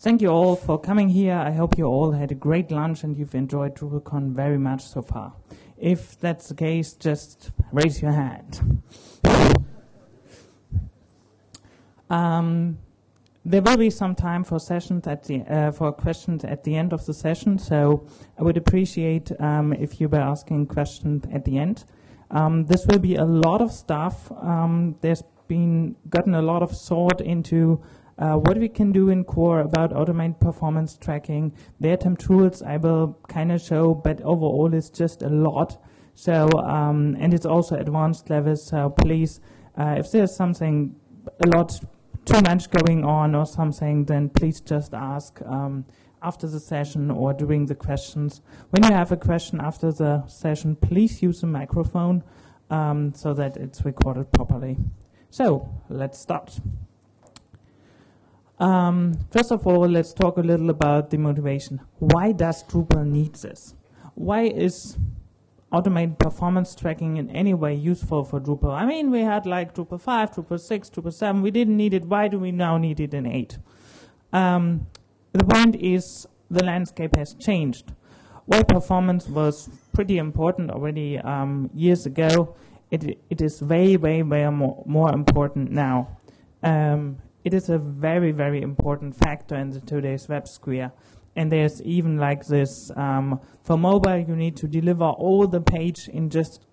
Thank you all for coming here. I hope you all had a great lunch and you've enjoyed DrupalCon very much so far. If that's the case, just raise your hand. There will be some time for sessions at the for questions at the end of the session, so I would appreciate if you were asking questions at the end. This will be a lot of stuff. There's been gotten a lot of thought into what we can do in core about automated performance tracking. There are some tools I will kind of show, but overall it's just a lot. So, and it's also advanced levels, so please, if there's something a lot too much going on or something, then please just ask after the session or during the questions. When you have a question after the session, please use the microphone so that it's recorded properly. So, let's start. First of all, let's talk a little about the motivation. Why does Drupal need this? Why is automated performance tracking in any way useful for Drupal? I mean, we had like Drupal 5, Drupal 6, Drupal 7. We didn't need it. Why do we now need it in 8? The point is the landscape has changed. While performance was pretty important already years ago, it is way more important now. It is a very important factor in today's web sphere. And there's even like this, for mobile, you need to deliver all the page in just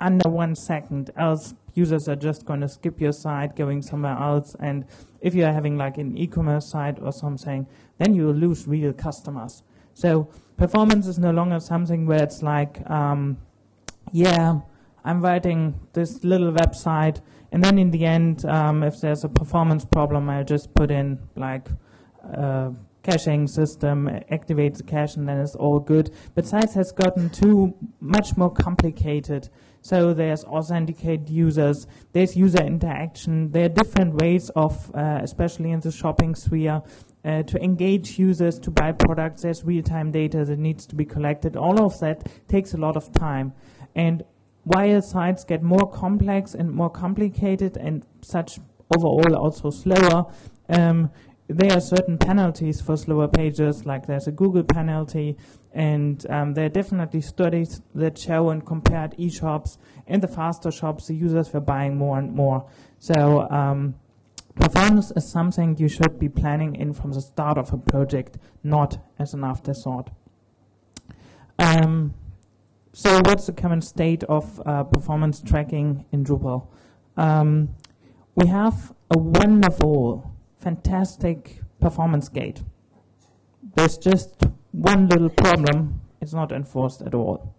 under 1 second, else users are just going to skip your site, going somewhere else. And if you're having like an e-commerce site or something, then you'll lose real customers. So performance is no longer something where it's like, yeah, I'm writing this little website, and then in the end, if there's a performance problem, I'll just put in like caching system, activate the cache, and then it's all good. But sites has gotten too much more complicated. So there's authenticated users, there's user interaction, there are different ways of, especially in the shopping sphere, to engage users to buy products. There's real-time data that needs to be collected. All of that takes a lot of time. And while sites get more complex and more complicated and such overall also slower, there are certain penalties for slower pages, like there's a Google penalty, and there are definitely studies that show and compared e-shops and the faster shops, the users were buying more and more. So performance is something you should be planning in from the start of a project, not as an afterthought. So what's the current state of performance tracking in Drupal? We have a wonderful, fantastic performance gate. There's just one little problem. It's not enforced at all.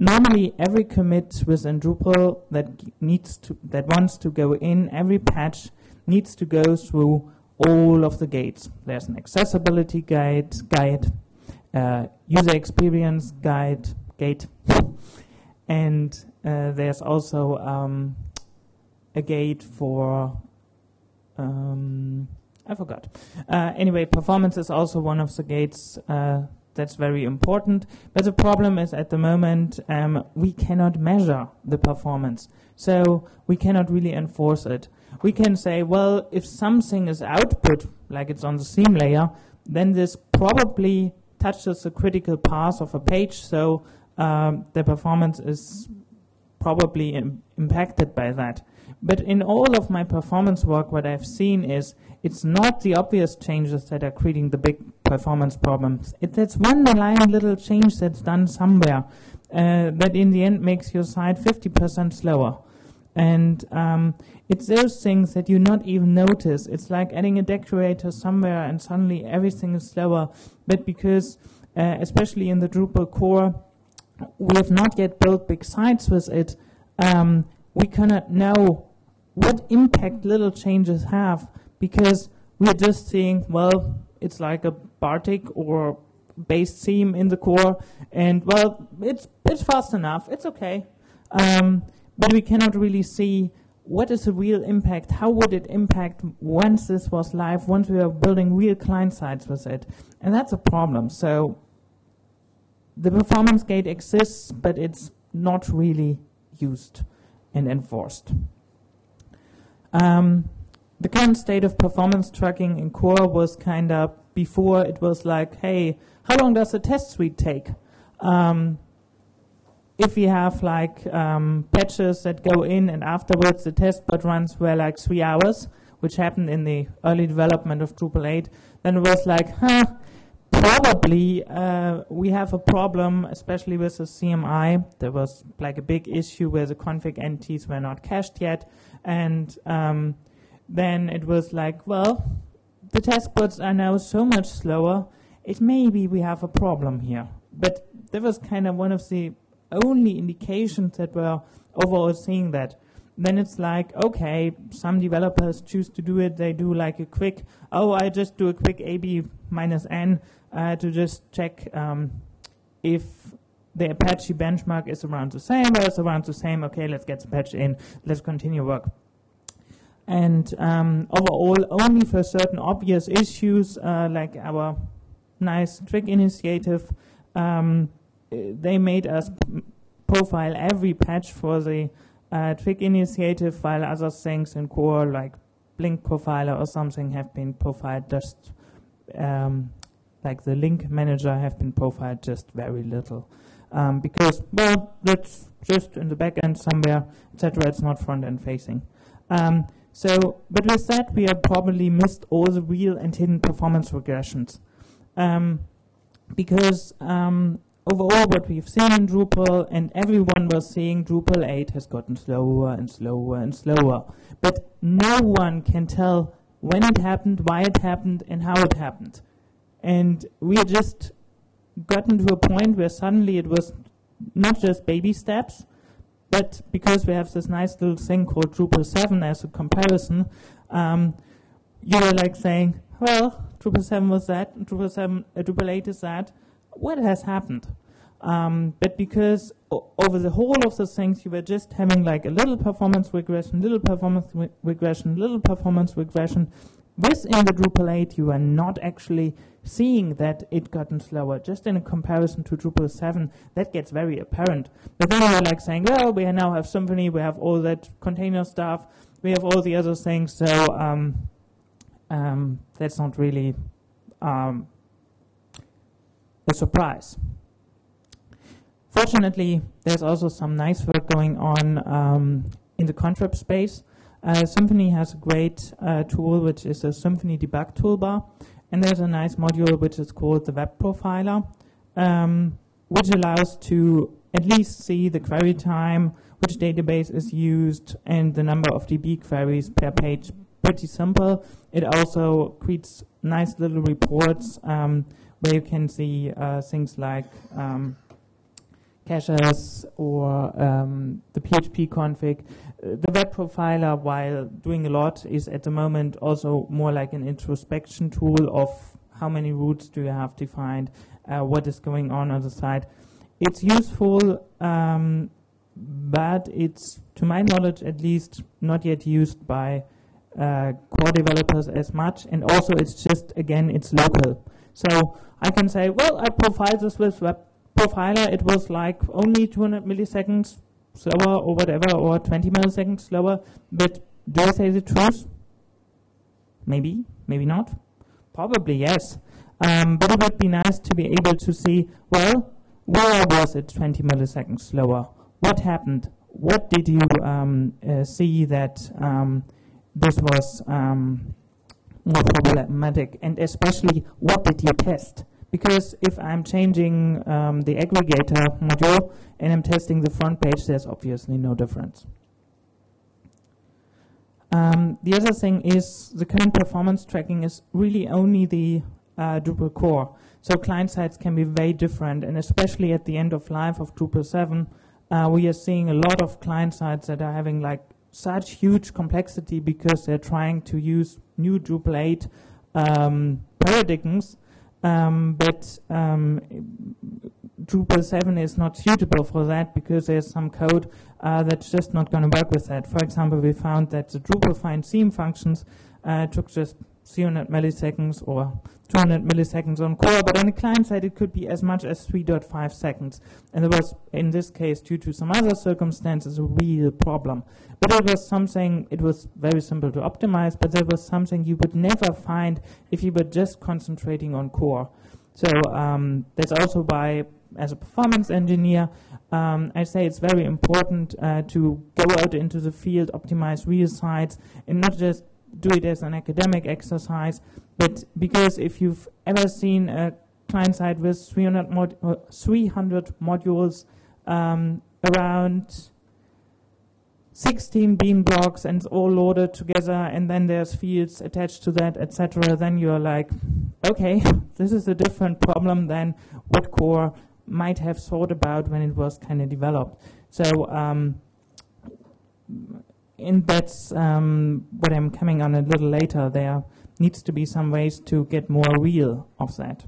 Normally, every commit within Drupal that wants to go in, every patch needs to go through all of the gates. There's an accessibility guide. User experience gate, and there's also a gate for I forgot. Anyway, performance is also one of the gates that's very important. But the problem is at the moment we cannot measure the performance, so we cannot really enforce it. We can say, well, if something is output, like it's on the theme layer, then this probably touches the critical path of a page, so the performance is probably impacted by that. But in all of my performance work, what I've seen is it's not the obvious changes that are creating the big performance problems. It's one underlying little change that's done somewhere that in the end makes your site 50% slower. And it's those things that you not even notice. It's like adding a decorator somewhere and suddenly everything is slower. But because, especially in the Drupal core, we have not yet built big sites with it, we cannot know what impact little changes have, because we're just seeing, well, it's like a Bartik or base theme in the core, and well, it's fast enough, it's okay. But we cannot really see what is the real impact, how would it impact once this was live, once we are building real client sites with it. And that's a problem. So the performance gate exists, but it's not really used and enforced. the current state of performance tracking in core was kind of, before it was like, hey, how long does a test suite take? If we have like patches that go in and afterwards the test bot runs were like 3 hours, which happened in the early development of Drupal 8, then it was like, huh, probably we have a problem, especially with the CMI. There was like a big issue where the config entities were not cached yet. And then it was like, well, the test bots are now so much slower, it may be we have a problem here. But that was kind of one of the only indications that we're overall seeing that. Then it's like, okay, some developers choose to do it. They do like a quick, oh, I just do a quick AB-N to just check if the Apache benchmark is around the same or it's around the same. Okay, let's get the patch in. Let's continue work. And overall, only for certain obvious issues like our nice Twig initiative, they made us profile every patch for the Twig initiative, while other things in core like Blink Profiler or something have been profiled just like the Link Manager have been profiled just very little because, well, that's just in the back end somewhere, etc. It's not front end facing. So, but with that, we have probably missed all the real and hidden performance regressions because overall what we've seen in Drupal, and everyone was seeing Drupal 8 has gotten slower and slower and slower, but no one can tell when it happened, why it happened, and how it happened. And we had just gotten to a point where suddenly it was not just baby steps, but because we have this nice little thing called Drupal 7 as a comparison, you were like saying, well, Drupal 7 was that, Drupal 8 is that. What has happened? But because over the whole of the things, you were just having like a little performance regression, little performance regression, little performance regression. Within the Drupal 8, you are not actually seeing that it gotten slower. Just in a comparison to Drupal 7, that gets very apparent. But then you are like saying, well, we now have Symfony, we have all that container stuff, we have all the other things, so that's not really a surprise. Fortunately, there's also some nice work going on in the contrib space. Symfony has a great tool, which is a Symfony debug toolbar, and there's a nice module which is called the Web Profiler, which allows to at least see the query time, which database is used, and the number of DB queries per page. Pretty simple. It also creates nice little reports where you can see things like caches or the PHP config. The Web Profiler, while doing a lot, is at the moment also more like an introspection tool of how many routes do you have defined, what is going on the site. It's useful, but it's, to my knowledge at least, not yet used by core developers as much, and also it's just, again, it's local. So I can say, well, I profiled this with Web Profiler, it was like only 200 milliseconds slower or whatever, or 20 milliseconds slower, but do I say the truth? Maybe, maybe not. Probably yes, but it would be nice to be able to see, well, where was it 20 milliseconds slower? What happened? What did you see that this was more problematic? And especially, what did you test? Because if I'm changing the aggregator module and I'm testing the front page, there's obviously no difference. The other thing is the current performance tracking is really only the Drupal core. So client sites can be very different, and especially at the end of life of Drupal 7, we are seeing a lot of client sites that are having like such huge complexity because they're trying to use new Drupal 8 paradigms. But Drupal 7 is not suitable for that because there's some code that's just not going to work with that. For example, we found that the Drupal find theme functions took just 300 milliseconds or 200 milliseconds on core, but on the client side it could be as much as 3.5 seconds. And it was, in this case, due to some other circumstances, a real problem. But it was something, it was very simple to optimize, but there was something you would never find if you were just concentrating on core. So that's also why, as a performance engineer, I say it's very important to go out into the field, optimize real sites, and not just do it as an academic exercise, but because if you've ever seen a client side with 300 modules, around 16 beam blocks, and it's all loaded together, and then there's fields attached to that, etc., then you're like, okay, this is a different problem than what core might have thought about when it was kind of developed. So and that's what I'm coming on a little later. There needs to be some ways to get more real of that.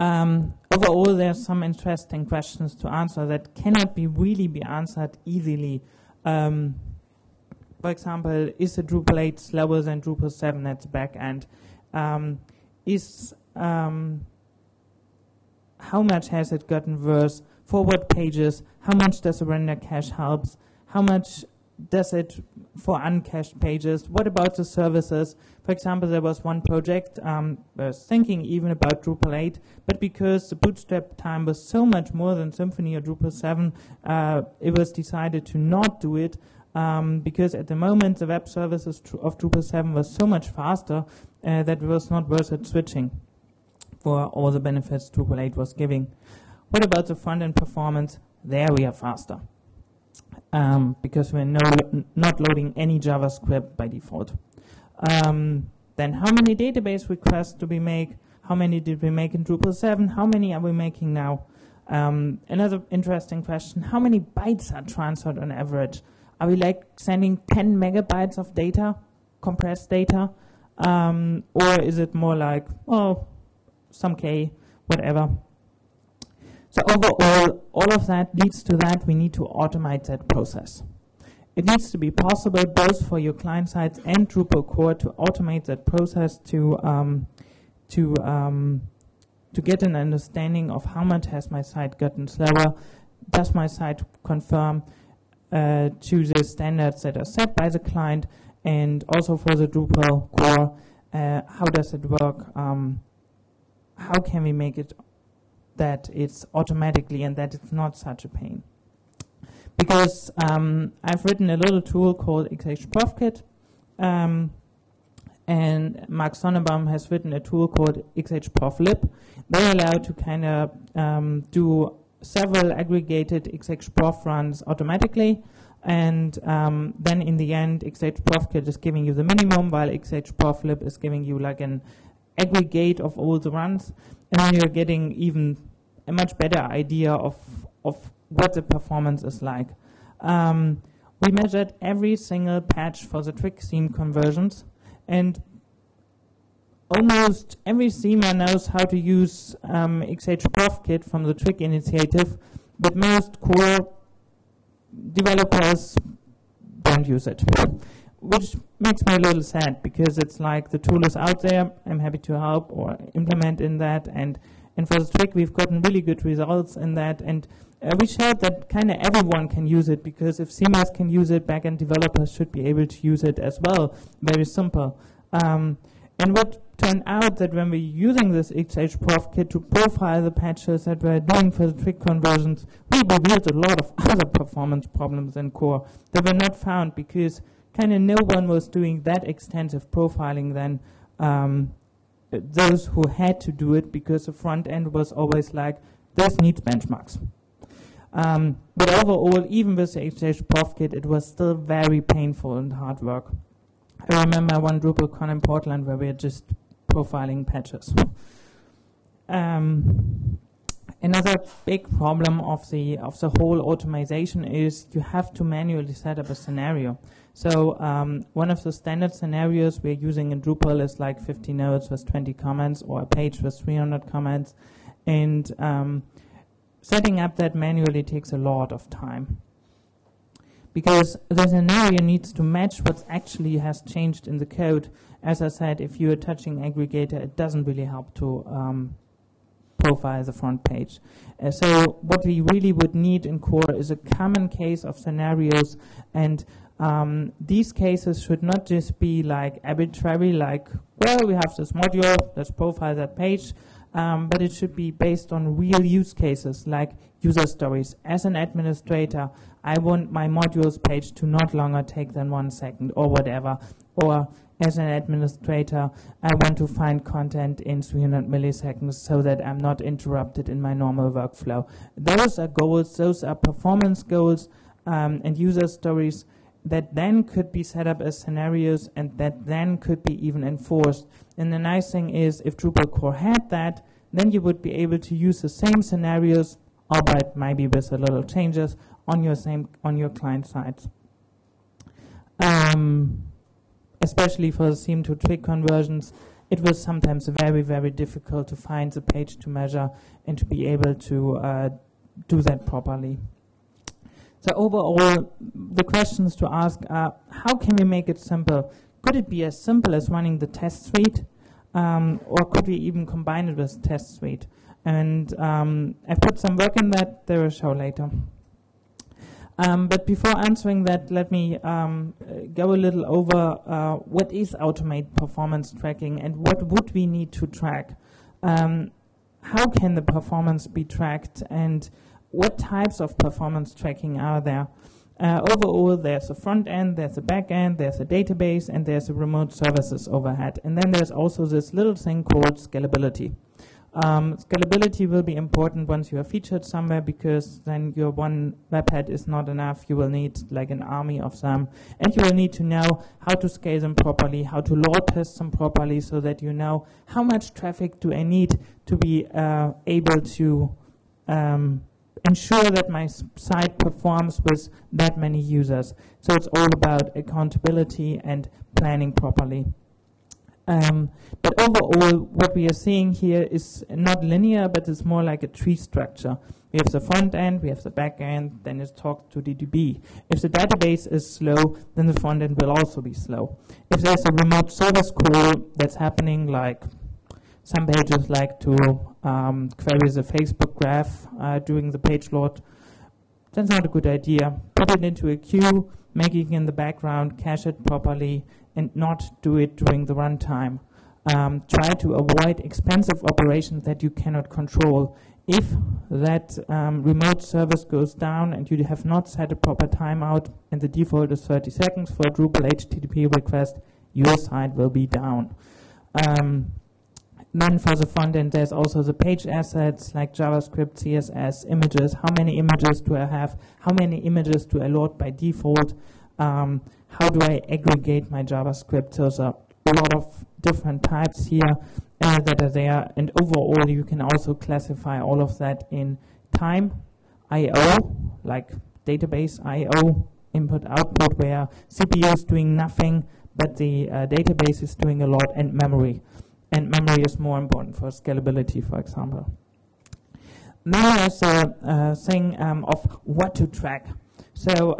Overall, there's some interesting questions to answer that cannot be really be answered easily. For example, is the Drupal 8 slower than Drupal 7 at the back end? How much has it gotten worse? For what pages? How much does the render cache helps? How much does it for uncached pages? What about the services? For example, there was one project I was thinking even about Drupal 8, but because the bootstrap time was so much more than Symfony or Drupal 7, it was decided to not do it because at the moment the web services of Drupal 7 was so much faster that it was not worth it switching for all the benefits Drupal 8 was giving. What about the front-end performance? There we are faster. Because we're not loading any JavaScript by default. Then how many database requests do we make? How many did we make in Drupal 7? How many are we making now? Another interesting question, how many bytes are transferred on average? Are we like sending 10 megabytes of data, compressed data? Or is it more like, oh, some K, whatever? So overall, all of that leads to that we need to automate that process. It needs to be possible both for your client sides and Drupal core to automate that process to get an understanding of how much has my site gotten slower, does my site conform to the standards that are set by the client, and also for the Drupal core, how does it work, how can we make it that it's automatically and that it's not such a pain. Because I've written a little tool called XHProfKit, and Mark Sonnebaum has written a tool called XHProfLib. They allow to kind of do several aggregated XHProf runs automatically, and then in the end XHProfKit is giving you the minimum, while XHProfLib is giving you like an aggregate of all the runs, and then you're getting even a much better idea of what the performance is like. We measured every single patch for the Twig theme conversions, and almost every themer knows how to use XHProfKit from the Twig initiative, but most core developers don't use it. Which makes me a little sad, because it's like the tool is out there, I'm happy to help or implement in that, and for the Twig we've gotten really good results in that, and we showed that kind of everyone can use it, because if CMAs can use it, backend developers should be able to use it as well, very simple. And what turned out that when we're using this XHProfKit to profile the patches that we're doing for the Twig conversions, we revealed a lot of other performance problems in core that were not found, because kind of no one was doing that extensive profiling than those who had to do it, because the front end was always like, this needs benchmarks. But overall, even with the XHProfKit, it was still very painful and hard work. I remember one DrupalCon in Portland where we were just profiling patches. Another big problem of the whole automation is you have to manually set up a scenario. So one of the standard scenarios we're using in Drupal is like 50 nodes with 20 comments, or a page with 300 comments. And setting up that manually takes a lot of time. because the scenario needs to match what actually has changed in the code. As I said, if you are touching aggregator, it doesn't really help to profile the front page. So what we really would need in core is a common case of scenarios, and these cases should not just be like arbitrary, like, well, we have this module, let's profile that page, but it should be based on real use cases like user stories. As an administrator, I want my modules page to not longer take than 1 second or whatever. Or as an administrator, I want to find content in 300 milliseconds so that I'm not interrupted in my normal workflow. Those are goals, those are performance goals and user stories that then could be set up as scenarios and that then could be even enforced. And the nice thing is, if Drupal core had that, then you would be able to use the same scenarios, albeit maybe with a little changes, on your client sides. Especially for the seam to Twig conversions, it was sometimes very, very difficult to find the page to measure and to be able to do that properly. So overall, the questions to ask are, how can we make it simple? Could it be as simple as running the test suite? Or could we even combine it with test suite? And I've put some work in that, there will show later. But before answering that, let me go a little over what is automated performance tracking and what would we need to track? How can the performance be tracked, and what types of performance tracking are there? Overall, there's a front end, there's a back end, there's a database, and there's a remote services overhead. And then there's also this little thing called scalability. Scalability will be important once you are featured somewhere, because then your one webhead is not enough. You will need like an army of them, and you will need to know how to scale them properly, how to load test them properly, so that you know how much traffic do I need to be able to ensure that my site performs with that many users. So it's all about accountability and planning properly. But overall, what we are seeing here is not linear, but it's more like a tree structure. We have the front end, we have the back end, then it's talked to DDB. If the database is slow, then the front end will also be slow. If there's a remote service call that's happening, like some pages like to query the Facebook graph during the page load, that's not a good idea. Put it into a queue, make it in the background, cache it properly, and not do it during the runtime. Try to avoid expensive operations that you cannot control. If that remote service goes down and you have not set a proper timeout, and the default is 30 seconds for a Drupal HTTP request, your site will be down. Then for the front end, there's also the page assets like JavaScript, CSS, images. How many images do I have? How many images do I load by default? How do I aggregate my JavaScript? There's a lot of different types here that are there. And overall, you can also classify all of that in time, I/O, like database I/O, input/output, where CPU is doing nothing, but the database is doing a lot, and memory. And memory is more important for scalability, for example. Now there's a thing of what to track. So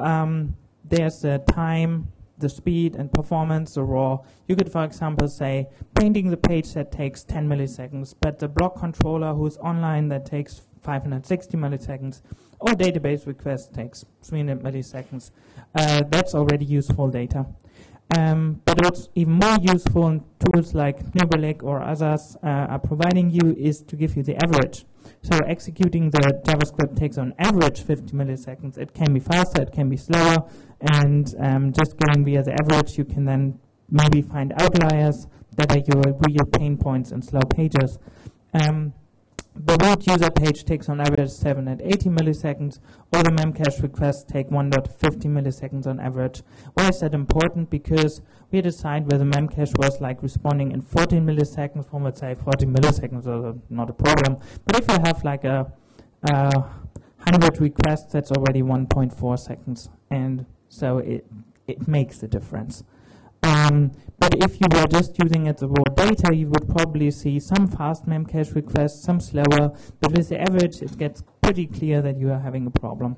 there's the time, the speed, and performance, the raw. You could, for example, say painting the page that takes 10 milliseconds, but the block controller who's online that takes 560 milliseconds, or database request takes 300 milliseconds. That's already useful data. But what's even more useful, in tools like New Relic or others are providing you, is to give you the average. So executing the JavaScript takes on average 50 milliseconds. It can be faster, it can be slower, and just going via the average, you can then maybe find outliers that are your real pain points and slow pages. The root user page takes on average 780 milliseconds, or the memcache requests take 1.50 milliseconds on average. Why is that important? Because we decide whether memcache was like responding in 14 milliseconds, one would say 40 milliseconds is not a problem. But if you have like a 100 requests, that's already 1.4 seconds, and so it makes a difference. But if you were just using it as raw data, you would probably see some fast memcache requests, some slower, but with the average, it gets pretty clear that you are having a problem.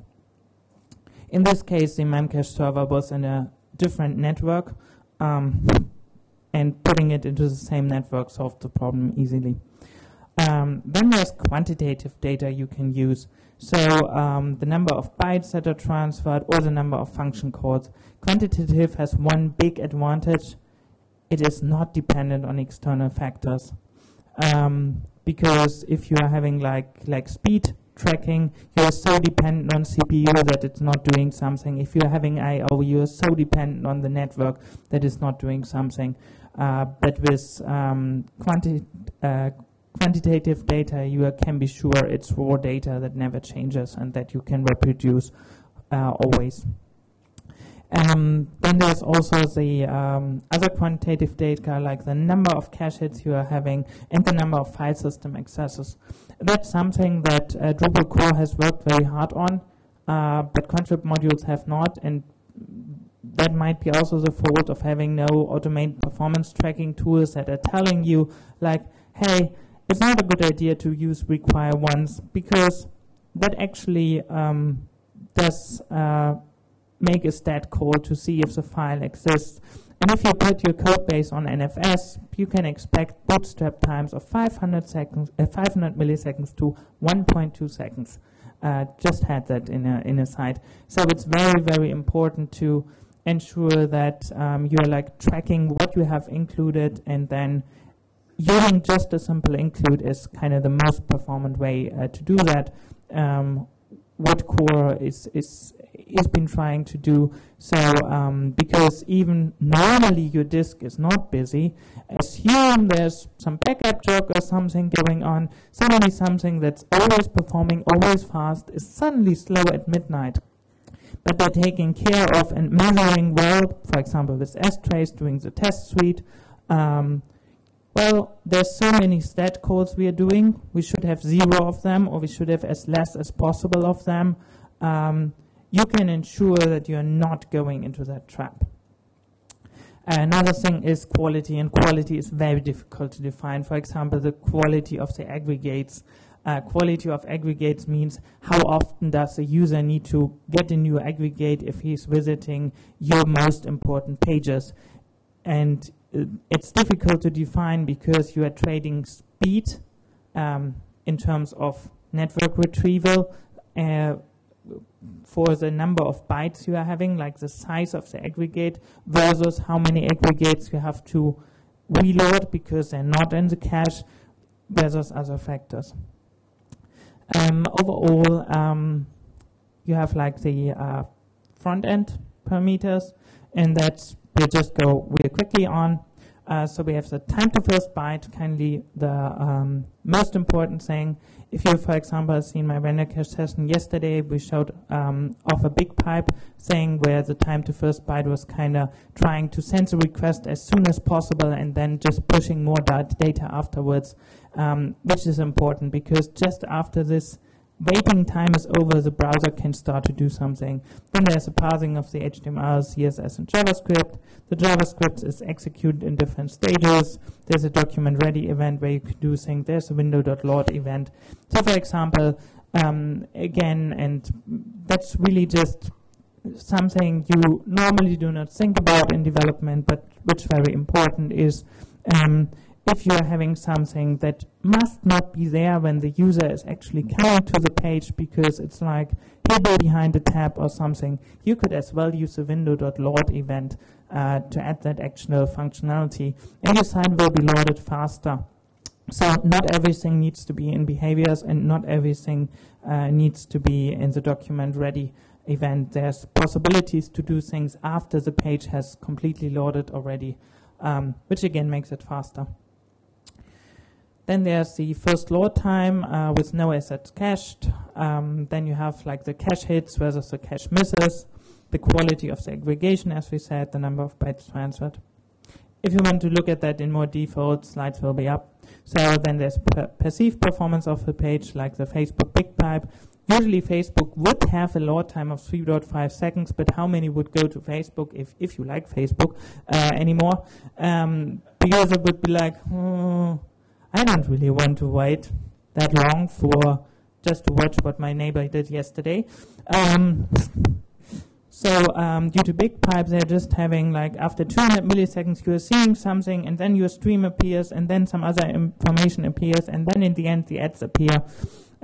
In this case, the memcache server was in a different network, and putting it into the same network solved the problem easily. Then there's quantitative data you can use. So the number of bytes that are transferred or the number of function calls. Quantitative has one big advantage. It is not dependent on external factors. Because if you are having like speed tracking, you are so dependent on CPU that it's not doing something. If you are having I/O, you are so dependent on the network that it's not doing something. But with quantitative data, you can be sure it's raw data that never changes and that you can reproduce always. Then there's also the other quantitative data, like the number of cache hits you are having and the number of file system accesses. That's something that Drupal core has worked very hard on, but contrib modules have not, and that might be also the fault of having no automated performance tracking tools that are telling you, like, hey, it's not a good idea to use require once, because that actually does make a stat call to see if the file exists. And if you put your code base on NFS, you can expect bootstrap times of 500 milliseconds to 1.2 seconds. Just had that in a site. So it's very, very important to ensure that you're like tracking what you have included, and then using just a simple include is kind of the most performant way to do that. What core is been trying to do. So because even normally your disk is not busy, assume there's some backup job or something going on, suddenly something that's always performing, always fast, is suddenly slow at midnight. But by taking care of and measuring well, for example with S-Trace doing the test suite, well, there's so many stat calls we are doing, we should have zero of them, or we should have as less as possible of them. You can ensure that you're not going into that trap. Another thing is quality, and quality is very difficult to define. For example, the quality of the aggregates. Quality of aggregates means how often does a user need to get a new aggregate if he's visiting your most important pages. And it's difficult to define because you are trading speed in terms of network retrieval for the number of bytes you are having, like the size of the aggregate, versus how many aggregates you have to reload because they're not in the cache, versus other factors. Overall, you have like the front-end parameters, and that's we'll just go really quickly on. So we have the time to first byte, kindly the most important thing. If you, for example, seen my render cache session yesterday, we showed off a big pipe thing where the time to first byte was kind of trying to send the request as soon as possible and then just pushing more data afterwards, which is important because just after this waiting time is over, the browser can start to do something. Then there's the parsing of the HTML, CSS, and JavaScript. The JavaScript is executed in different stages. There's a document ready event where you can do things. There's a window.load event. So for example, again, and that's really just something you normally do not think about in development, but which is very important is if you are having something that must not be there when the user is actually coming to the page because it's like hidden behind a tab or something, you could as well use a window.load event to add that actual functionality. And your site will be loaded faster. So not everything needs to be in behaviors, and not everything needs to be in the document ready event. There's possibilities to do things after the page has completely loaded already, which again makes it faster. Then there's the first load time with no assets cached. Then you have like the cache hits versus the cache misses, the quality of the aggregation, as we said, the number of bytes transferred. If you want to look at that in more detail, slides will be up. So then there's perceived performance of the page, like the Facebook big pipe. Usually Facebook would have a load time of 3.5 seconds, but how many would go to Facebook, if you like Facebook anymore? Because it would be like, I don't really want to wait that long for just to watch what my neighbor did yesterday. So due to big pipes, they're just having like after 200 milliseconds, you're seeing something and then your stream appears and then some other information appears and then in the end the ads appear.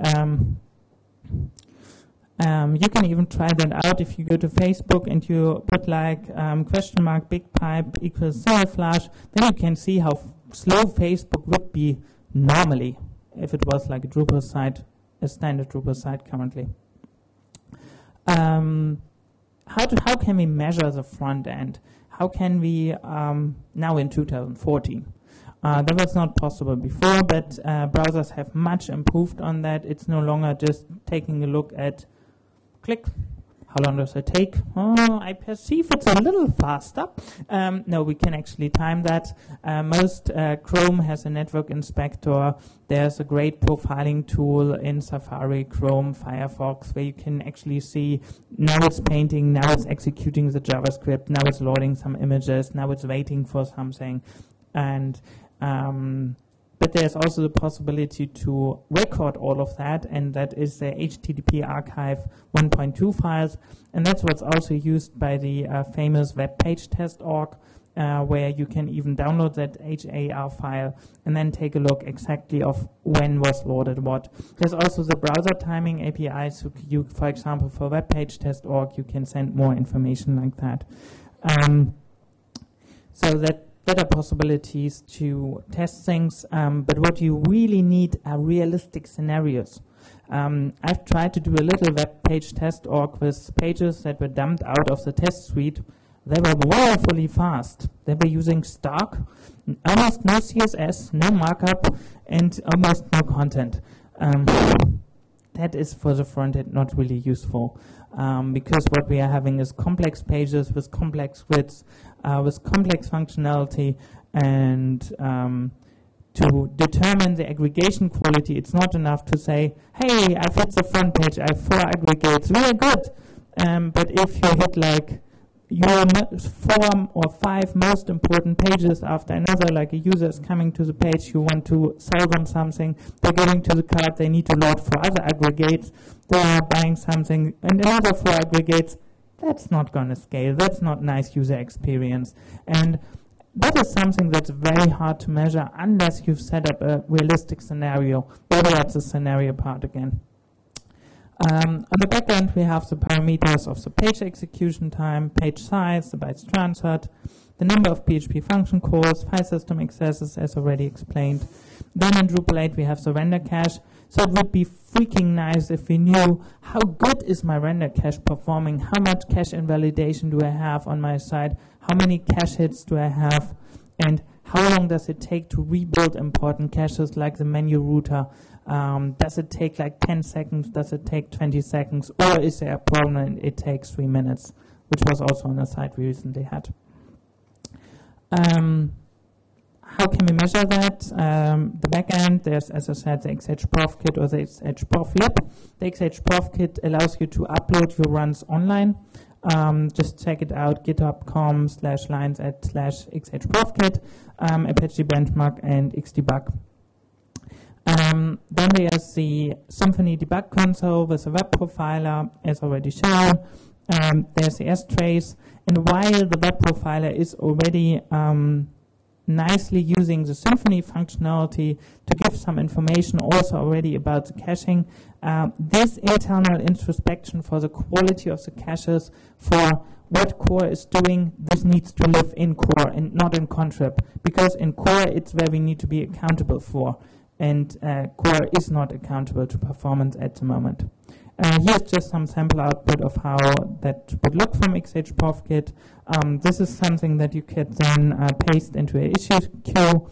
You can even try that out if you go to Facebook and you put like question mark big pipe equals server flush, then you can see how slow Facebook would be normally if it was like a Drupal site, a standard Drupal site currently. How can we measure the front end? How can we, now in 2014? That was not possible before, but browsers have much improved on that. It's no longer just taking a look at click. How long does it take? Oh, I perceive it's a little faster. No, we can actually time that. Most Chrome has a network inspector. There's a great profiling tool in Safari, Chrome, Firefox, where you can actually see now it's painting, now it's executing the JavaScript, now it's loading some images, now it's waiting for something. And but there's also the possibility to record all of that, and that is the HTTP Archive 1.2 files, and that's what's also used by the famous Web Page Test org, where you can even download that HAR file and then take a look exactly of when was loaded what. There's also the browser timing API, so you, for example, for Web Page Test org, you can send more information like that. So that. Better possibilities to test things, but what you really need are realistic scenarios. I've tried to do a little web page test org with pages that were dumped out of the test suite. They were woefully fast. They were using Stark, almost no CSS, no markup, and almost no content. That is for the front end not really useful, because what we are having is complex pages with complex grids, with complex functionality, and to determine the aggregation quality, it's not enough to say, hey, I've hit the front page, I have 4 aggregates, really good. But if you hit like your 4 or 5 most important pages after another, like a user is coming to the page, you want to sell them something, they're going to the cart, they need to load 4 other aggregates, they are buying something, and another 4 aggregates, that's not going to scale, that's not nice user experience. And that is something that's very hard to measure unless you've set up a realistic scenario, whether that's the scenario part again. On the back end, we have the parameters of the page execution time, page size, the bytes transferred, the number of PHP function calls, file system accesses, as already explained. Then in Drupal 8, we have the render cache. So it would be freaking nice if we knew how good is my render cache performing, how much cache invalidation do I have on my site, how many cache hits do I have, and how long does it take to rebuild important caches like the menu router? Does it take like 10 seconds? Does it take 20 seconds? Or is there a problem and it takes 3 minutes, which was also on a site we recently had. How can we measure that? The backend, there's, as I said, the XHProfKit or the XHProfLib. The XHProfKit allows you to upload your runs online. Just check it out, github.com/lines@/XHProfKit, Apache Benchmark, and Xdebug. Then there's the Symfony debug console with a web profiler, as already shown. There's the S-Trace. And while the web profiler is already nicely using the Symfony functionality to give some information also already about the caching, this internal introspection for the quality of the caches, for what core is doing, this needs to live in core and not in contrib, because in core it's where we need to be accountable for. And core is not accountable to performance at the moment. Here's just some sample output of how that would look from XHProfKit. This is something that you could then paste into an issue queue.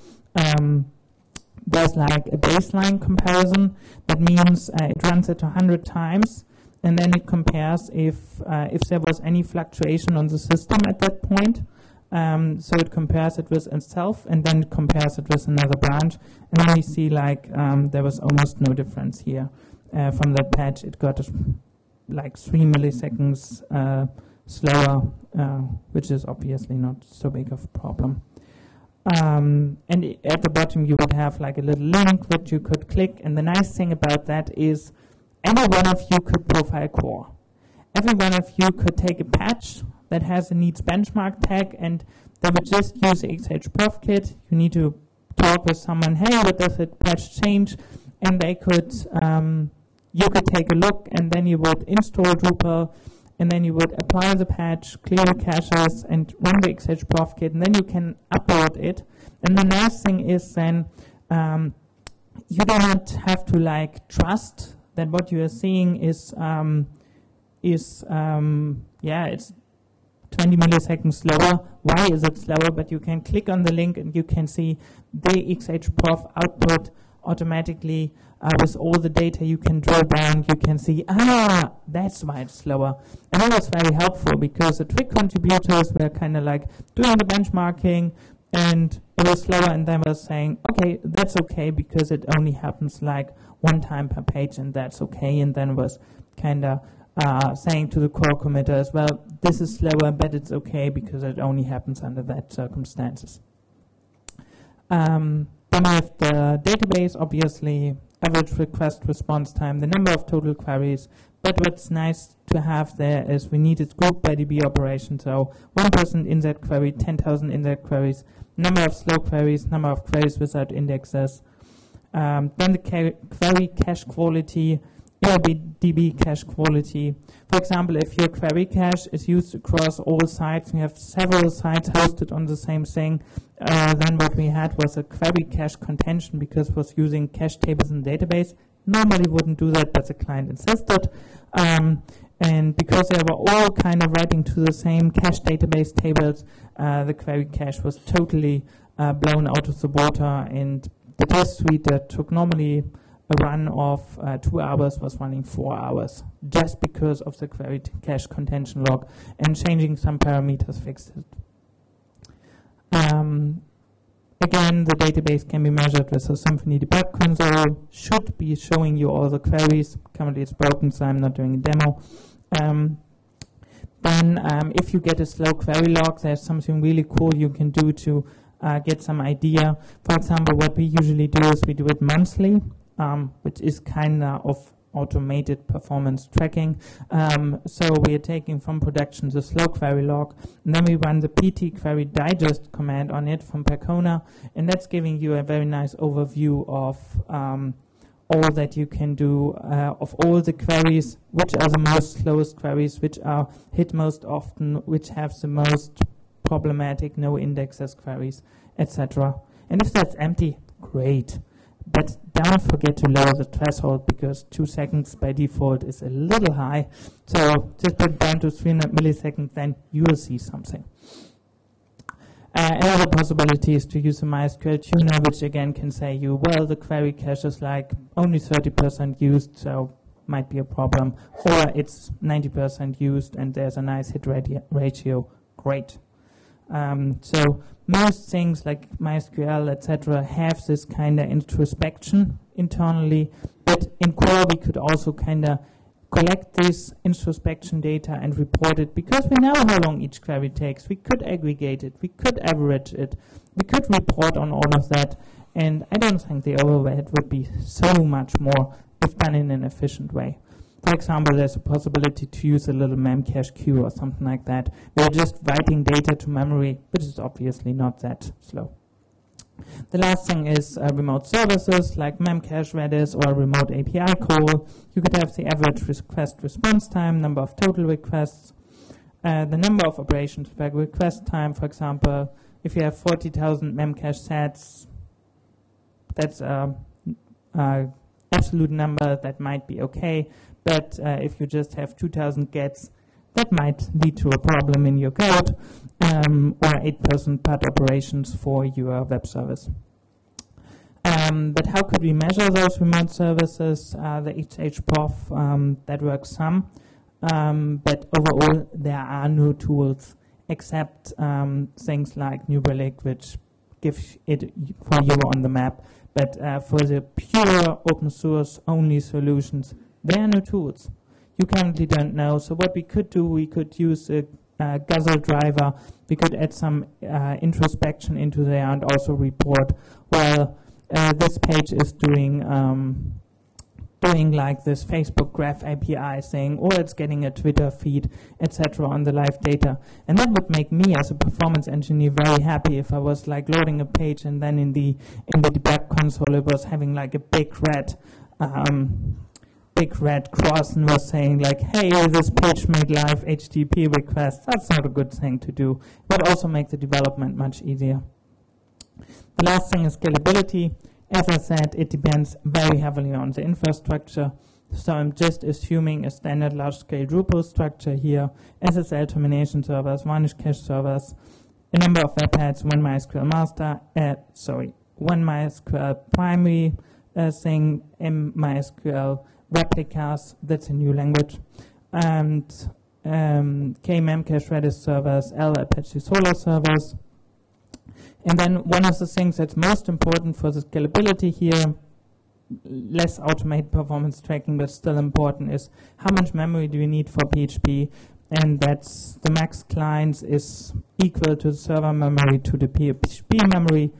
There's like a baseline comparison. That means it runs it 100 times, and then it compares if there was any fluctuation on the system at that point. So it compares it with itself, and then it compares it with another branch, and then we see like there was almost no difference here. From that patch, it got like 3 milliseconds slower, which is obviously not so big of a problem. And at the bottom, you would have like a little link that you could click, and the nice thing about that is any one of you could profile core. every one of you could take a patch that has a needs benchmark tag, and they would just use XHProfKit. You need to talk with someone, hey, what does the patch change? And they could, you could take a look, and then you would install Drupal, and then you would apply the patch, clear the caches, and run the XHProfKit, and then you can upload it. And the nice thing is then you do not have to like trust that what you are seeing is it's 20 milliseconds slower. Why is it slower? But you can click on the link and you can see the XHProf output automatically with all the data. You can drill down, you can see, ah, that's why it's slower. And that was very helpful because the Twig contributors were kind of like doing the benchmarking and it was slower, and they were saying, okay, that's okay because it only happens like one time per page and that's okay. And then was kind of saying to the core committers, well, this is slower, but it's okay because it only happens under that circumstances. Then we have the database, obviously, average request response time, the number of total queries. But what's nice to have there is we needed group by DB operation. So 1% insert query, 10,000 insert queries, number of slow queries, number of queries without indexes. Then the query cache quality, DB cache quality. For example, if your query cache is used across all sites, we have several sites hosted on the same thing, then what we had was a query cache contention because it was using cache tables in the database. Normally wouldn't do that, but the client insisted. And because they were all kind of writing to the same cache database tables, the query cache was totally blown out of the water, and the test suite that took normally a run of 2 hours was running 4 hours just because of the query cache contention log, and changing some parameters fixed it. Again, the database can be measured with a Symfony debug console, should be showing you all the queries. Currently it's broken, so I'm not doing a demo. Then if you get a slow query log, there's something really cool you can do to get some idea. For example, what we usually do is we do it monthly, which is kind of automated performance tracking. So we are taking from production the slow query log, and then we run the pt-query-digest command on it from Percona, and that's giving you a very nice overview of all that you can do, of all the queries, which are the most slowest queries, which are hit most often, which have the most problematic no indexes queries, etc. And if that's empty, great. But don't forget to lower the threshold because 2 seconds by default is a little high. So just put it down to 300 milliseconds, then you will see something. Another possibility is to use a MySQL tuner, which again can say you, well, the query cache is like only 30% used, so might be a problem. Or it's 90% used and there's a nice hit ratio, great. So most things like MySQL, etc., have this kind of introspection internally, but in core we could also kind of collect this introspection data and report it because we know how long each query takes. We could aggregate it, we could average it, we could report on all of that, and I don't think the overhead would be so much more if done in an efficient way. For example, there's a possibility to use a little memcache queue or something like that. We're just writing data to memory, which is obviously not that slow. The last thing is remote services like memcache, Redis, or remote API call. You could have the average request response time, number of total requests, the number of operations per request time. For example, if you have 40,000 memcache sets, that's an absolute number that might be okay. But if you just have 2,000 gets, that might lead to a problem in your code, or 8% part operations for your web service. But how could we measure those remote services? The XHProf, that works some, but overall there are no tools except things like New Relic, which gives it for you on the map. But for the pure open source only solutions, there are no tools. You currently don't know. So what we could do, we could use a Guzzle driver. We could add some introspection into there and also report, well, this page is doing doing like this Facebook Graph API thing, or it's getting a Twitter feed, etc. on the live data. And that would make me as a performance engineer very happy if I was like loading a page and then in the debug console it was having like a big red cross and was saying like, hey, this page made live HTTP request. That's not a good thing to do, but also make the development much easier. The last thing is scalability. As I said, it depends very heavily on the infrastructure. So I'm just assuming a standard large-scale Drupal structure here, SSL termination servers, Varnish cache servers, a number of webheads, one MySQL master, one MySQL primary thing, MySQL replicas, that's a new language, and memcache Redis servers, Apache Solar servers. And then one of the things that's most important for the scalability here, less automated performance tracking but still important, is how much memory do you need for PHP, and that's the max clients is equal to the server memory to the PHP memory.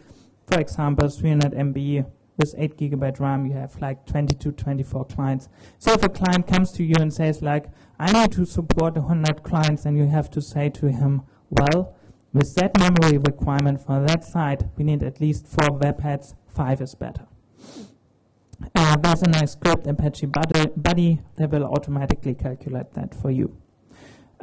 For example, 300 MB with 8 gigabyte RAM, you have like 22, 24 clients. So if a client comes to you and says like, I need to support 100 clients, then you have to say to him, well, with that memory requirement for that site, we need at least 4 webheads, 5 is better. There's a nice script, Apache Buddy, that will automatically calculate that for you.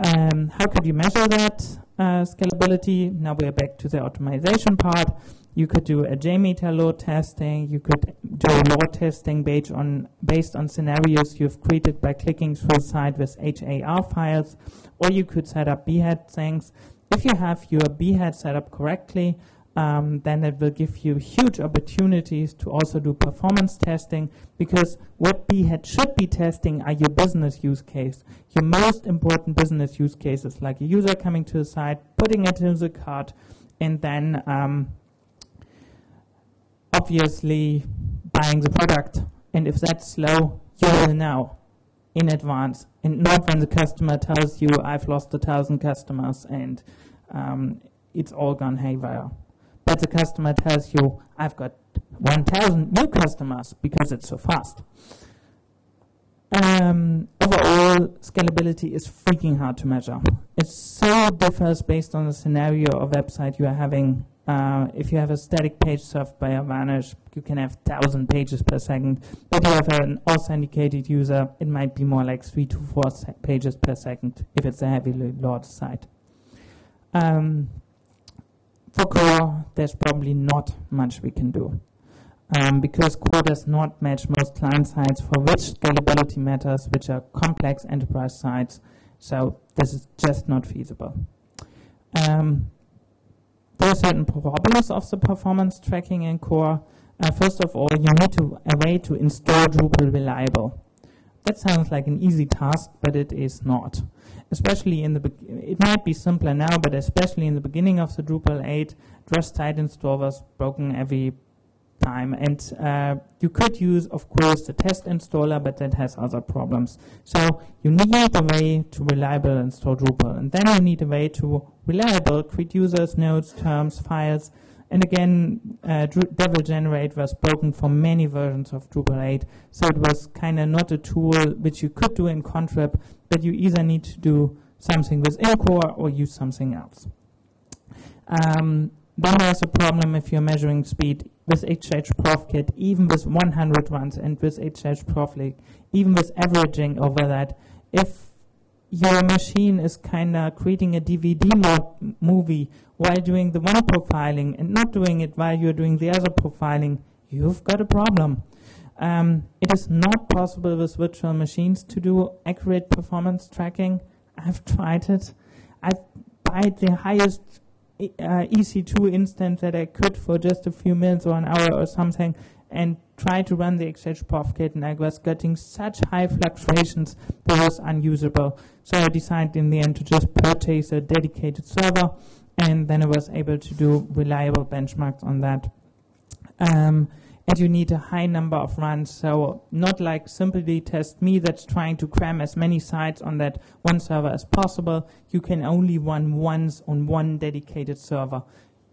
How could you measure that scalability? Now we are back to the optimization part. You could do a JMeter load testing. You could do load testing based on scenarios you've created by clicking through a site with HAR files, or you could set up Behat things. If you have your Behat set up correctly, then it will give you huge opportunities to also do performance testing, because what Behat should be testing are your business use case. Your most important business use cases, like a user coming to the site, putting it in the cart, and then obviously buying the product. And if that's slow, you will know in advance, and not when the customer tells you, I've lost 1,000 customers and it's all gone haywire. But the customer tells you, I've got 1,000 new customers because it's so fast. Overall, scalability is freaking hard to measure. It so differs based on the scenario or website you are having. If you have a static page served by a Varnish, you can have 1,000 pages per second. But if you have an authenticated user, it might be more like 3 to 4 pages per second if it's a heavily loaded site. For core, there's probably not much we can do, because core does not match most client sites for which scalability matters, which are complex enterprise sites. So this is just not feasible. There are certain problems of the performance tracking in core. First of all, you need a way to install Drupal reliable. That sounds like an easy task, but it is not. Especially it might be simpler now, but especially in the beginning of the Drupal 8, Drust site install was broken every time. And you could use, of course, the test installer, but that has other problems. So you need a way to reliable install Drupal, and then you need a way to reliable create users, nodes, terms, files. And again, Devel Generate was broken for many versions of Drupal 8, so it was kind of not a tool which you could do in Contrib, but you either need to do something within core or use something else. Then there's a problem if you're measuring speed with XHProfKit, even with 100 runs, and with XHProfLib, even with averaging over that. If your machine is kind of creating a DVD movie while doing the one profiling and not doing it while you're doing the other profiling, you've got a problem. It is not possible with virtual machines to do accurate performance tracking. I've tried it. I've tried the highest EC2 instance that I could for just a few minutes or an hour or something, and tried to run the XHProfKit, and I was getting such high fluctuations that it was unusable. So I decided in the end to just purchase a dedicated server, and then I was able to do reliable benchmarks on that. And you need a high number of runs, so not like simply test me that's trying to cram as many sites on that one server as possible. You can only run once on one dedicated server.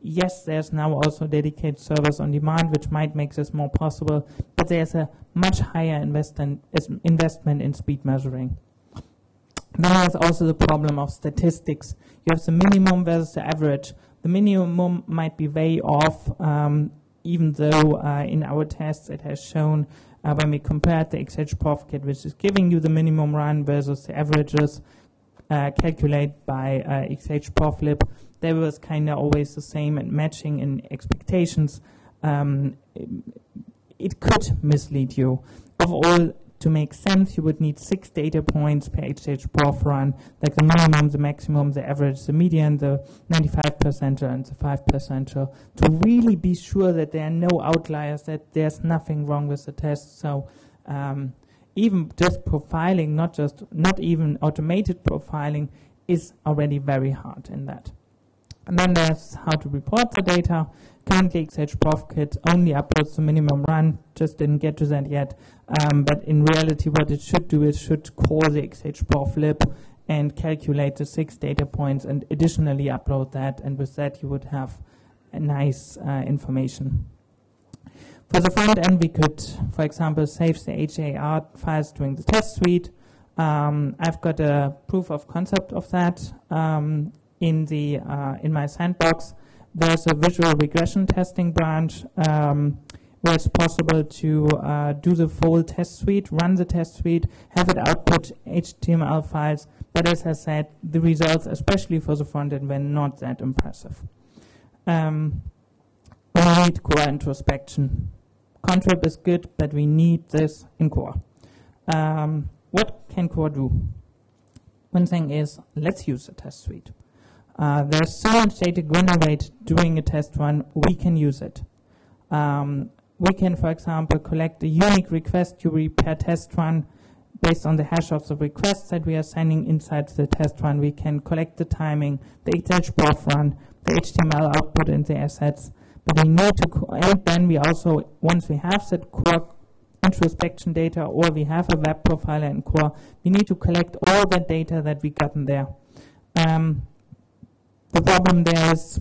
Yes, there's now also dedicated servers on demand, which might make this more possible, but there's a much higher investment in speed measuring. Then there's also the problem of statistics. You have the minimum versus the average. The minimum might be way off, even though in our tests it has shown when we compared the XHProfKit, which is giving you the minimum run versus the averages calculated by XHProfLib, they was kind of always the same and matching in expectations. It could mislead you. Of all, to make sense, you would need 6 data points per XHProf run, like the minimum, the maximum, the average, the median, the 95th percentile, and the 5th percentile, to really be sure that there are no outliers, that there's nothing wrong with the test. So even just profiling, not even automated profiling, is already very hard in that. And then there's how to report the data. Currently, XHProfKit only uploads the minimum run, just didn't get to that yet. But in reality, what it should do is should call the XHProfLib and calculate the 6 data points and additionally upload that. And with that, you would have a nice information. For the front end, we could, for example, save the HAR files during the test suite. I've got a proof of concept of that in my sandbox. There's a visual regression testing branch where it's possible to do the full test suite, run the test suite, have it output HTML files. But as I said, the results, especially for the front end, were not that impressive. We need core introspection. Contrib is good, but we need this in core. What can core do? One thing is, let's use the test suite. There's so much data generated during a test run, we can use it. We can, for example, collect a unique request query per test run based on the hash of the requests that we are sending inside the test run. We can collect the timing, the XHProf run, the HTML output, and the assets. But we need to, and then we also, once we have that core introspection data or we have a web profiler in core, we need to collect all the data that we gotten there. The problem there is,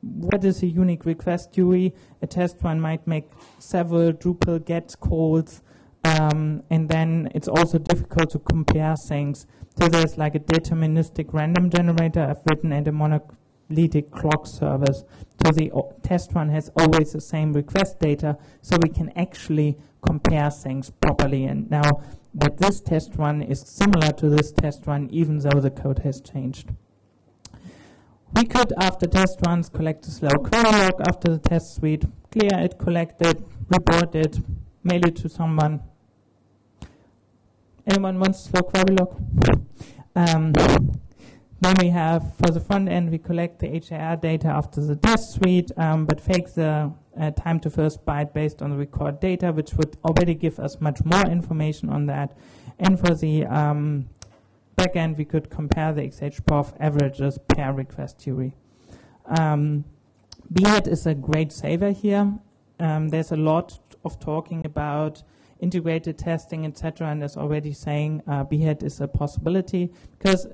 what is a unique request query? A test run might make several Drupal get calls, and then it's also difficult to compare things. So there's like a deterministic random generator I've written and a monolithic clock service. So the test run has always the same request data, so we can actually compare things properly. And now that this test run is similar to this test run, even though the code has changed. We could, after test runs, collect a slow query log after the test suite, clear it, collect it, report it, mail it to someone. Anyone wants slow query log? Then we have, for the front end, we collect the HAR data after the test suite, but fake the time to first byte based on the record data, which would already give us much more information on that. And for the backend, we could compare the XHProf averages per request query. Behat is a great saver here. There's a lot of talking about integrated testing, etc. And as already saying, Behat is a possibility because,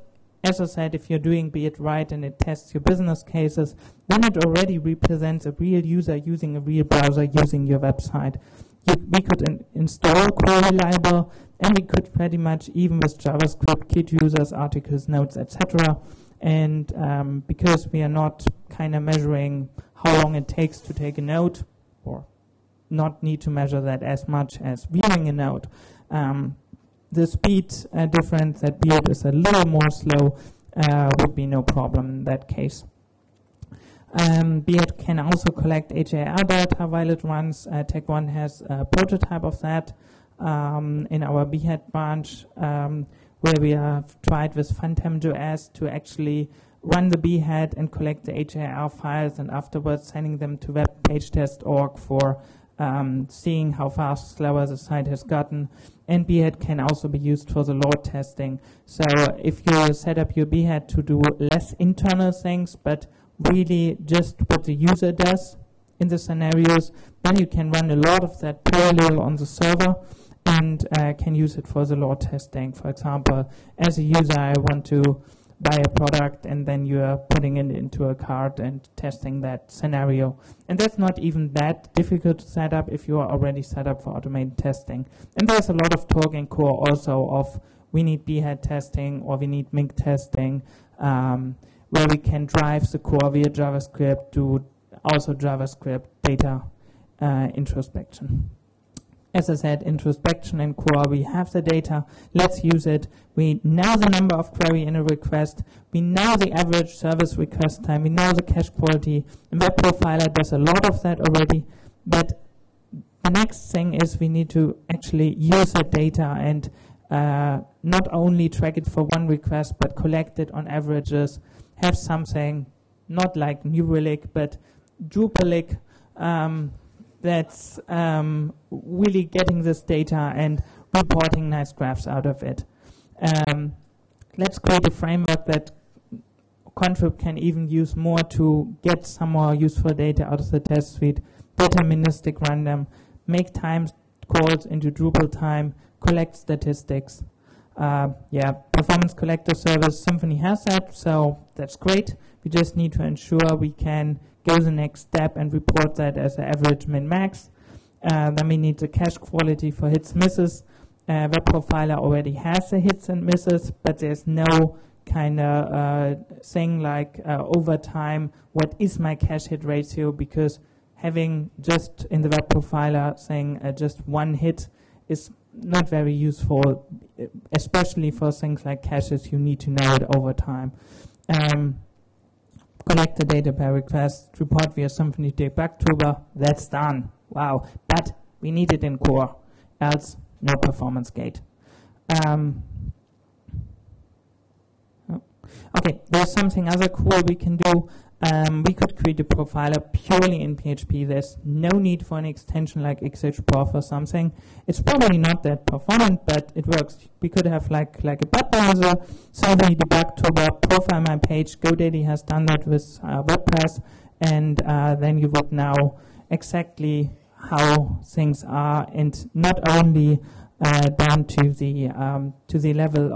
as I said, if you're doing Behat right and it tests your business cases, then it already represents a real user using a real browser using your website. We could install query libel, and we could pretty much, even with JavaScript, Git users, articles, notes, etc. And because we are not kind of measuring how long it takes to take a note, or not need to measure that as much as viewing a note, the speed difference that Behat is a little more slow would be no problem in that case. Behat can also collect HAR data while it runs. Tech1 has a prototype of that in our Behat branch where we have tried with Phantom.js to actually run the Behat and collect the HAR files and afterwards sending them to Web Page Test.org for seeing how fast, slower the site has gotten. And Behat can also be used for the load testing. So if you set up your Behat to do less internal things, but really just what the user does in the scenarios, then you can run a lot of that parallel on the server and can use it for the load testing. For example, as a user, I want to buy a product and then you're putting it into a cart and testing that scenario. And that's not even that difficult to set up if you are already set up for automated testing. And there's a lot of talk in core also of we need Behat testing or we need MIG testing, where we can drive the core via JavaScript to also JavaScript data introspection. As I said, introspection in core, we have the data, let's use it. We know the number of query in a request, we know the average service request time, we know the cache quality. And Web Profiler does a lot of that already, but the next thing is we need to actually use the data and not only track it for one request, but collect it on averages, have something not like New Relic, but Drupalic, that's really getting this data and reporting nice graphs out of it. Let's create a framework that Contrib can even use more to get some more useful data out of the test suite, deterministic random, make time calls into Drupal time, collect statistics. Yeah, performance collector service, Symfony has that, so that's great. We just need to ensure we can go the next step and report that as an average min max. Then we need the cache quality for hits misses. Web Profiler already has the hits and misses, but there's no kind of thing like over time, what is my cache hit ratio? Because having just in the Web Profiler thing just one hit is not very useful, especially for things like caches. You need to know it over time. Collect the data per request, report via Symfony debug tuber, that's done. Wow, but we need it in core, else no performance gate. Okay, there's something other cool we can do. We could create a profiler purely in PHP. There's no need for an extension like XHProf or something. It's probably not that performant, but it works. We could have like a web browser, Symfony debug tuber, profile my page. GoDaddy has done that with WordPress, and then you would know exactly how things are, and not only down to the level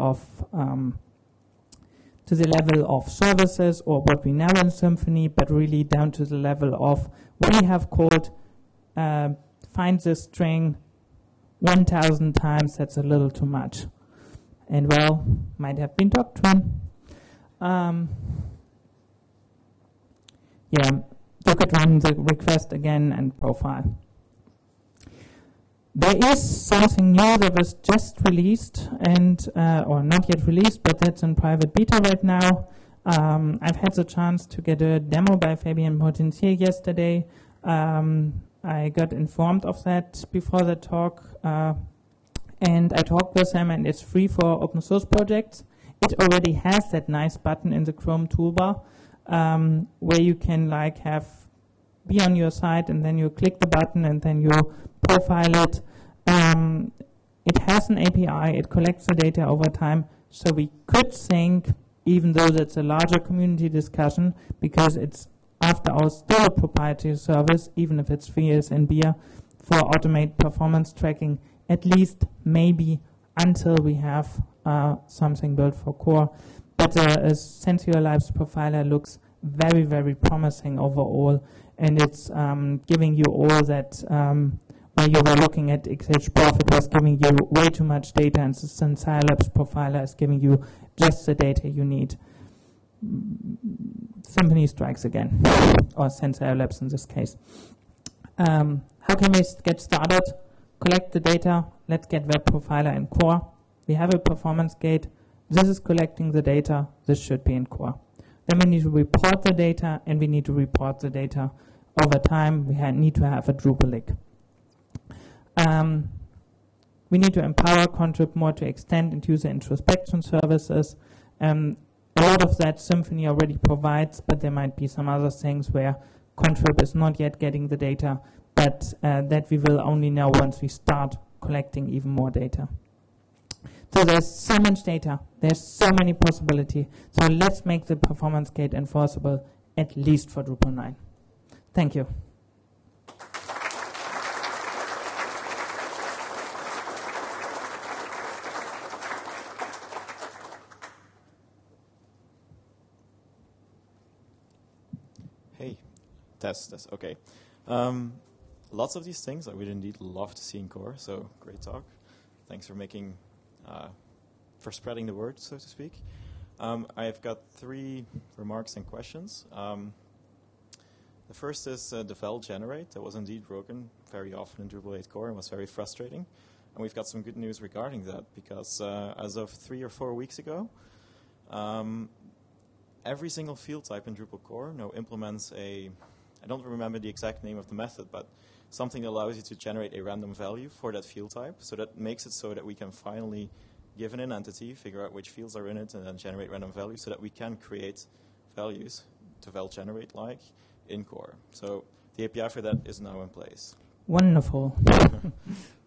of services or what we know in Symfony, but really down to the level of what we have called find this string 1,000 times, that's a little too much. And well, might have been doctrine. Yeah, you could run the request again and profile. There is something new that was just released and, or not yet released, but that's in private beta right now. I've had the chance to get a demo by Fabien Potentier yesterday. I got informed of that before the talk, and I talked with him, and it's free for open source projects. It already has that nice button in the Chrome toolbar, where you can like have be on your site and then you click the button and then you profile it. It has an API, it collects the data over time, so we could think, even though that's a larger community discussion, because it's after all still a proprietary service, even if it's free as in beer, for automated performance tracking, at least maybe until we have something built for core. But SensioLabs profiler looks very, very promising overall, and it's giving you all that, when you were looking at XHProf, it was giving you way too much data, and the SensioLabs profiler is giving you just the data you need. Symfony strikes again, or SensioLabs in this case. How can we get started? Collect the data, let's get Web Profiler in core. We have a performance gate, this is collecting the data, this should be in core. Then we need to report the data, and we need to report the data over time. We need to have a Drupalic. We need to empower Contrib more to extend and user introspection services. A lot of that Symfony already provides, but there might be some other things where Contrib is not yet getting the data, but that we will only know once we start collecting even more data. So there's so much data, there's so many possibilities. So let's make the performance gate enforceable, at least for Drupal 9. Thank you. Test. Okay. Lots of these things I would indeed love to see in core. So great talk. Thanks for making, for spreading the word, so to speak. I've got three remarks and questions. The first is Devel Generate. That was indeed broken very often in Drupal 8 core and was very frustrating. And we've got some good news regarding that, because as of 3 or 4 weeks ago, every single field type in Drupal core now implements a, I don't remember the exact name of the method, but something that allows you to generate a random value for that field type. So that makes it so that we can finally, given an entity, figure out which fields are in it and then generate random values so that we can create values, Devel Generate like, in core. So the API for that is now in place. Wonderful.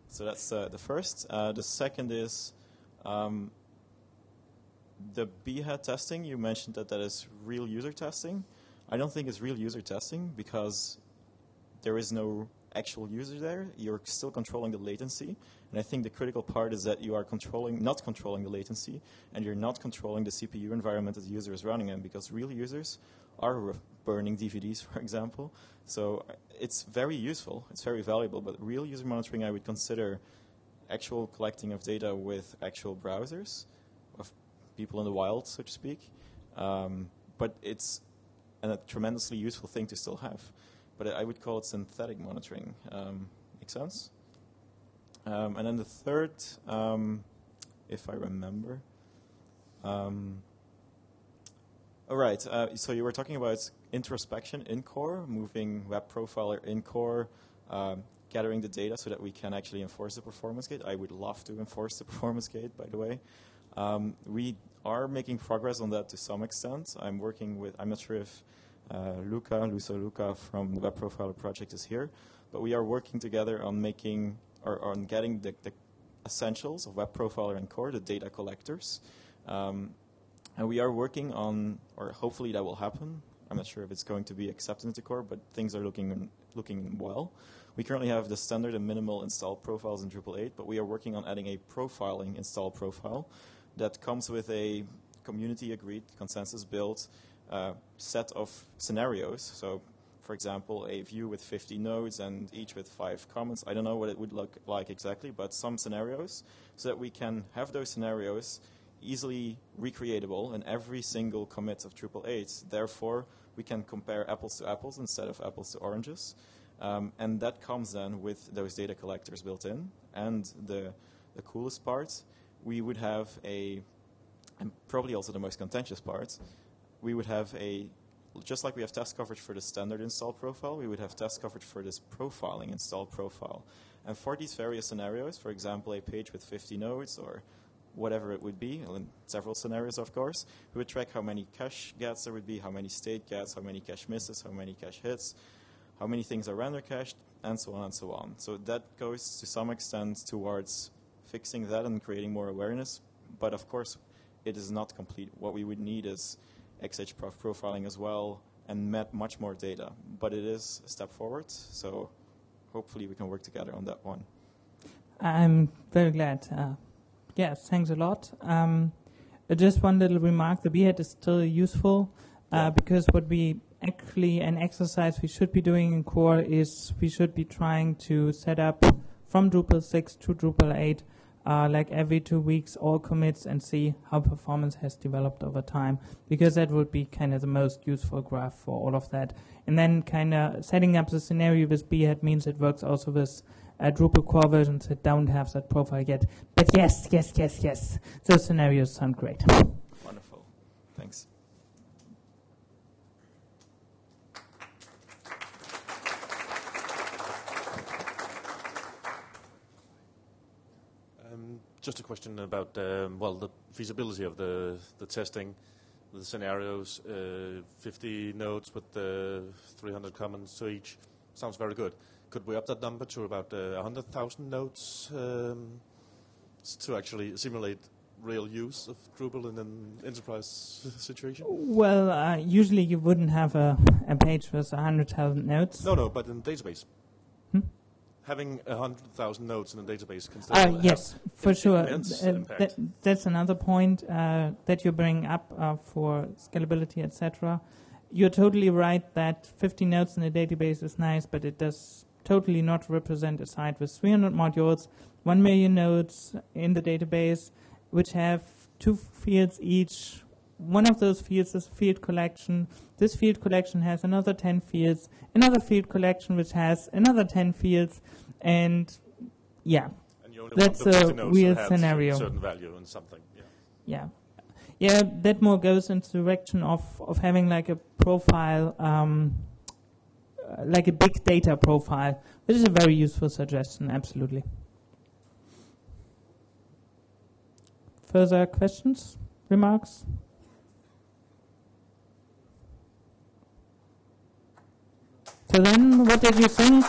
So that's the first. The second is the Behat testing. You mentioned that that is real user testing. I don't think it's real user testing because there is no actual user there. You're still controlling the latency. And I think the critical part is that you are not controlling the latency, and you're not controlling the CPU environment that the user is running in, because real users are burning DVDs, for example. So it's very useful, it's very valuable, but real user monitoring I would consider actual collecting of data with actual browsers, of people in the wild, so to speak. But it's a tremendously useful thing to still have. But I would call it synthetic monitoring. Makes sense? And then the third, if I remember. All right, so you were talking about introspection in core, moving Web Profiler in core, gathering the data so that we can actually enforce the performance gate. I would love to enforce the performance gate, by the way. We are making progress on that to some extent. I'm working with, I'm not sure if Luca from the Web Profiler project is here, but we are working together on making, or on getting the essentials of Web Profiler and core, the data collectors. And we are working on, or hopefully that will happen. I'm not sure if it's going to be accepted into core, but things are looking well. We currently have the standard and minimal install profiles in Drupal 8, but we are working on adding a profiling install profile that comes with a community agreed, consensus built set of scenarios. So, for example, a view with 50 nodes and each with 5 comments. I don't know what it would look like exactly, but some scenarios, so that we can have those scenarios easily recreatable in every single commit of Drupal 8. Therefore, we can compare apples to apples instead of apples to oranges. And that comes then with those data collectors built in. And the coolest part, we would have a, and probably also the most contentious part, we would have a, just like we have test coverage for the standard install profile, we would have test coverage for this profiling install profile. And for these various scenarios, for example, a page with 50 nodes or whatever it would be, in several scenarios, of course, we would track how many cache gets there would be, how many state gets, how many cache misses, how many cache hits, how many things are render cached, and so on and so on. So that goes to some extent towards fixing that and creating more awareness, but of course it is not complete. What we would need is XHProf profiling as well, and much more data. But it is a step forward, so hopefully we can work together on that one. I'm very glad. Yes, thanks a lot. Just one little remark, the Behat is still useful, because what we actually, an exercise we should be doing in core is we should be trying to set up from Drupal 6 to Drupal 8, like every 2 weeks, all commits, and see how performance has developed over time, because that would be kind of the most useful graph for all of that. And then kind of setting up the scenario with Behat means it works also with Drupal core versions that don't have that profile yet. But yes, those scenarios sound great. Wonderful, thanks. Just a question about, well, the feasibility of the testing, the scenarios, 50 nodes with 300 comments to each. Sounds very good. Could we up that number to about 100,000 nodes to actually simulate real use of Drupal in an enterprise situation? Well, usually you wouldn't have a page with 100,000 nodes. No, but in the database. Having 100,000 nodes in a database can still have yes, for sure. That's another point that you bring up for scalability, etc. you're totally right that 50 nodes in a database is nice, but it does totally not represent a site with 300 modules, 1 million nodes in the database, which have 2 fields each. One of those fields is field collection. This field collection has another 10 fields, another field collection which has another 10 fields, and yeah, and you only that's want the a weird that scenario. Certain value and something. Yeah. Yeah. Yeah, that more goes into the direction of having like a profile, like a big data profile, which is a very useful suggestion, absolutely. Further questions, remarks? So then, what did you think?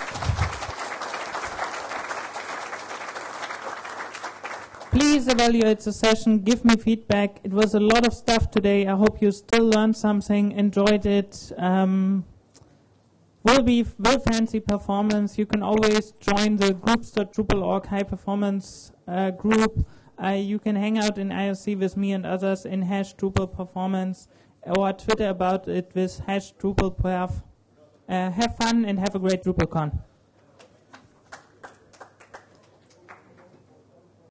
Please evaluate the session, give me feedback. It was a lot of stuff today. I hope you still learned something, enjoyed it. Will be very fancy performance. You can always join the groups.drupal.org high performance group. You can hang out in IRC with me and others in #DrupalPerformance or Twitter about it with #DrupalPerf. Have fun and have a great DrupalCon.